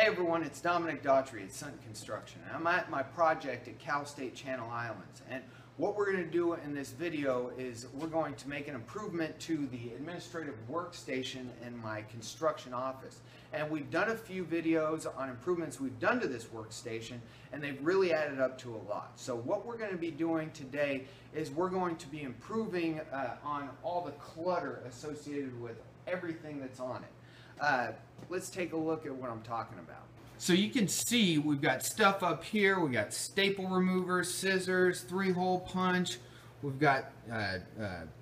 Hey everyone, it's Dominic Daughtry at Sundt Construction. I'm at my project at Cal State Channel Islands, and what we're going to do in this video is we're going to make an improvement to the administrative workstation in my construction office. And we've done a few videos on improvements we've done to this workstation, and they've really added up to a lot. So what we're going to be doing today is we're going to be improving on all the clutter associated with everything that's on it. Let's take a look at what I'm talking about. So you can see we've got stuff up here. We've got staple removers, scissors, three-hole punch. We've got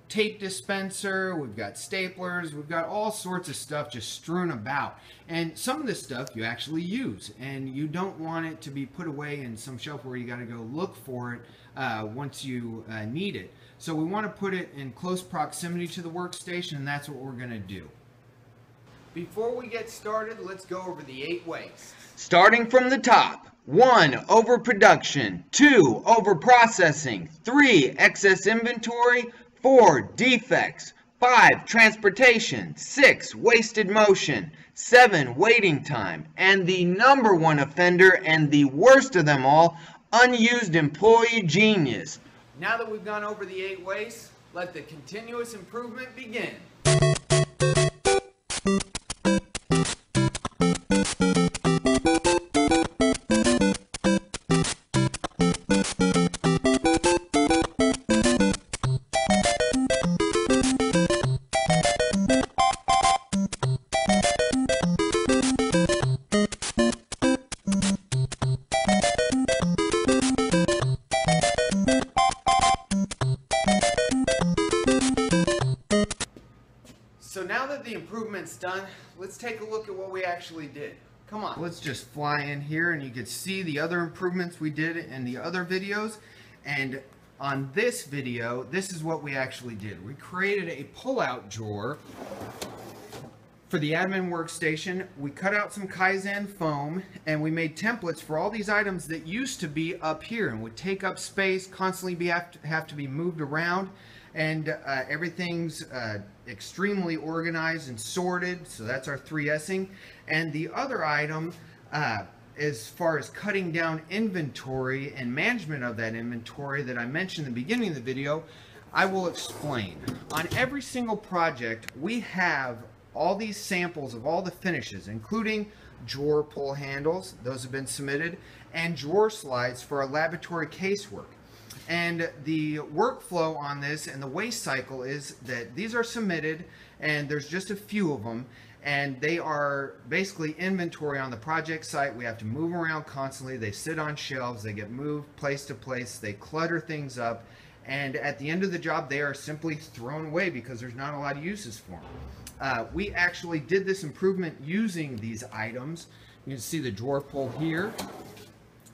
tape dispenser. We've got staplers. We've got all sorts of stuff just strewn about. And some of this stuff you actually use, and you don't want it to be put away in some shelf where you got to go look for it once you need it. So we want to put it in close proximity to the workstation, and that's what we're going to do. Before we get started, let's go over the 8 ways. Starting from the top. 1. Overproduction. 2. Overprocessing. 3. Excess inventory. 4. Defects. 5. Transportation. 6. Wasted motion. 7. Waiting time. And the number one offender, and the worst of them all, unused employee genius. Now that we've gone over the 8 ways, let the continuous improvement begin. So now that the improvement's done, let's take a look at what we actually did. Come on. Let's just fly in here, and you can see the other improvements we did in the other videos. And on this video, this is what we actually did. We created a pull-out drawer for the admin workstation. We cut out some Kaizen foam, and we made templates for all these items that used to be up here and would take up space, constantly have to be moved around, and everything's extremely organized and sorted. So that's our 3S'ing. And the other item, as far as cutting down inventory and management of that inventory that I mentioned in the beginning of the video, I will explain. On every single project, we have all these samples of all the finishes, including drawer pull handles, those have been submitted, and drawer slides for our laboratory casework. And the workflow on this and the waste cycle is that these are submitted, and there's just a few of them, and they are basically inventory on the project site. We have to move around constantly. They sit on shelves, they get moved place to place, they clutter things up, and at the end of the job they are simply thrown away because there's not a lot of uses for them. We actually did this improvement using these items. You can see the drawer pull here,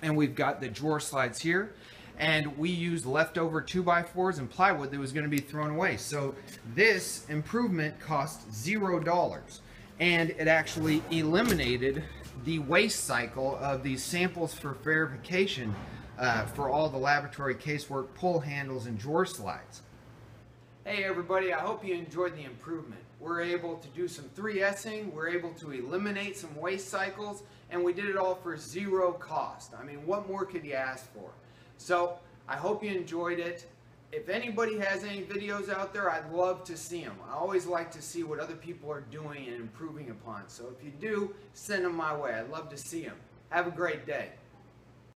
and we've got the drawer slides here, and we used leftover 2x4s and plywood that was going to be thrown away. So this improvement cost $0, and it actually eliminated the waste cycle of these samples for verification for all the laboratory casework pull handles and drawer slides. Hey everybody, I hope you enjoyed the improvement. We're able to do some 3S'ing, we're able to eliminate some waste cycles, and we did it all for $0. I mean, what more could you ask for? So I hope you enjoyed it. If anybody has any videos out there, I'd love to see them. I always like to see what other people are doing and improving upon. So if you do, send them my way. I'd love to see them. Have a great day.